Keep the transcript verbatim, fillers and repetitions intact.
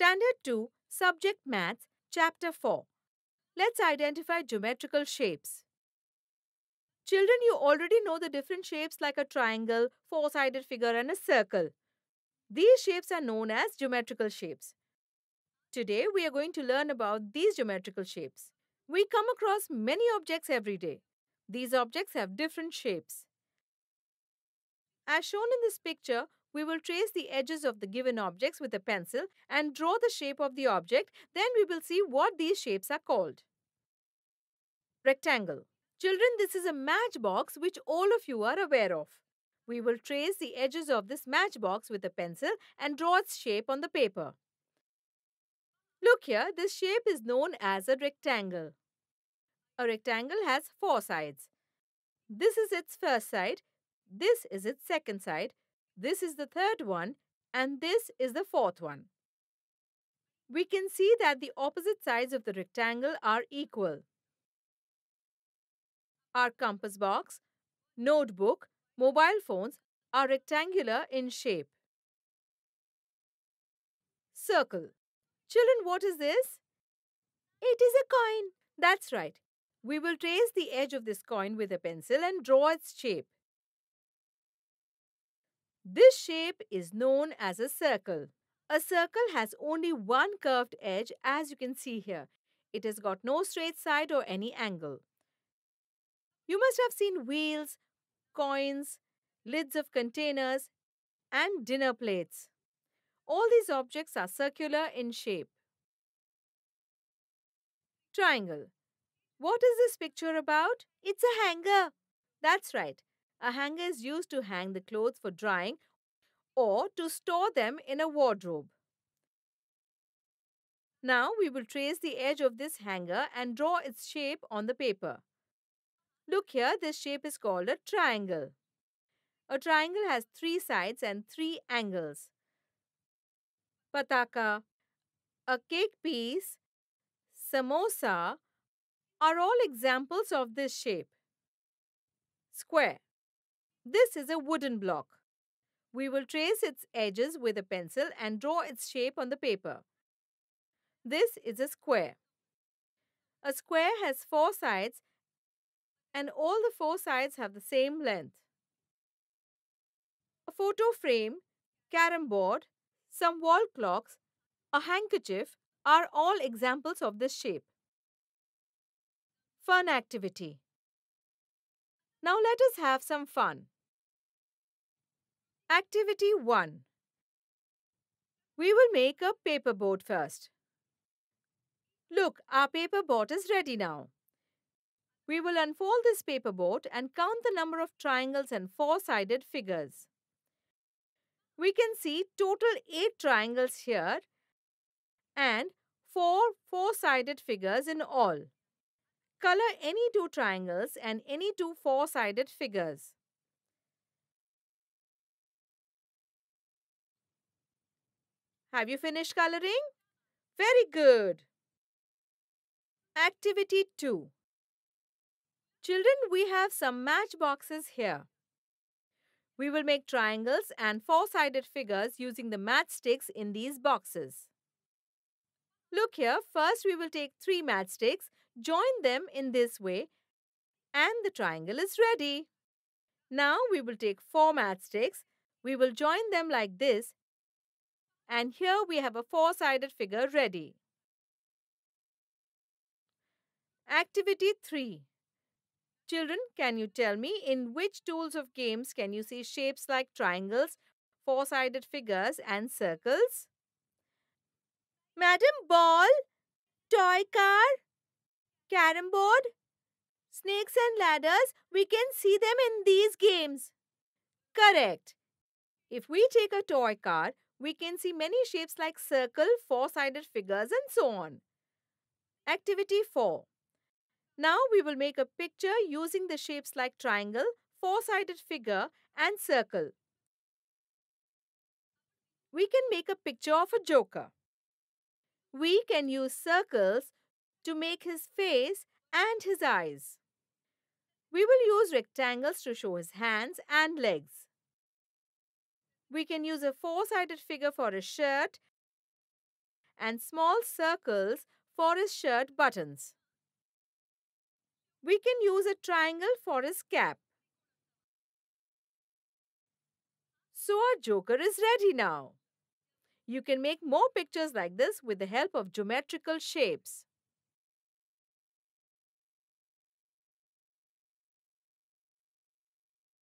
Standard two, Subject Maths, Chapter four. Let's identify geometrical shapes. Children, you already know the different shapes like a triangle, four-sided figure and a circle. These shapes are known as geometrical shapes. Today, we are going to learn about these geometrical shapes. We come across many objects every day. These objects have different shapes. As shown in this picture, we will trace the edges of the given objects with a pencil and draw the shape of the object. Then we will see what these shapes are called. Rectangle. Children, this is a matchbox which all of you are aware of. We will trace the edges of this matchbox with a pencil and draw its shape on the paper. Look here, this shape is known as a rectangle. A rectangle has four sides. This is its first side. This is its second side, this is the third one, and this is the fourth one. We can see that the opposite sides of the rectangle are equal. Our compass box, notebook, mobile phones are rectangular in shape. Circle. Children, what is this? It is a coin. That's right. We will trace the edge of this coin with a pencil and draw its shape. This shape is known as a circle. A circle has only one curved edge, as you can see here. It has got no straight side or any angle. You must have seen wheels, coins, lids of containers, and dinner plates. All these objects are circular in shape. Triangle. What is this picture about? It's a hanger. That's right. A hanger is used to hang the clothes for drying or to store them in a wardrobe. Now we will trace the edge of this hanger and draw its shape on the paper. Look here, this shape is called a triangle. A triangle has three sides and three angles. Pataka, a cake piece, samosa are all examples of this shape. Square. This is a wooden block. We will trace its edges with a pencil and draw its shape on the paper. This is a square. A square has four sides and all the four sides have the same length. A photo frame, carom board, some wall clocks, a handkerchief are all examples of this shape. Fun activity. Now let us have some fun. Activity one. We will make a paper boat first. Look, our paper boat is ready now. We will unfold this paper boat and count the number of triangles and four-sided figures. We can see total eight triangles here and four four-sided figures in all. Color any two triangles and any two four-sided figures. Have you finished coloring? Very good! Activity two. Children, we have some matchboxes here. We will make triangles and four-sided figures using the matchsticks in these boxes. Look here, first we will take three matchsticks, join them in this way, and the triangle is ready. Now we will take four matchsticks, we will join them like this, and here we have a four-sided figure ready. Activity three. Children, can you tell me in which tools of games can you see shapes like triangles, four-sided figures and circles? Madam, ball, toy car, carom board, snakes and ladders, we can see them in these games. Correct. If we take a toy car, we can see many shapes like circle, four-sided figures and so on. Activity four. Now we will make a picture using the shapes like triangle, four-sided figure and circle. We can make a picture of a joker. We can use circles to make his face and his eyes. We will use rectangles to show his hands and legs. We can use a four-sided figure for a shirt and small circles for his shirt buttons. We can use a triangle for his cap. So our joker is ready now. You can make more pictures like this with the help of geometrical shapes.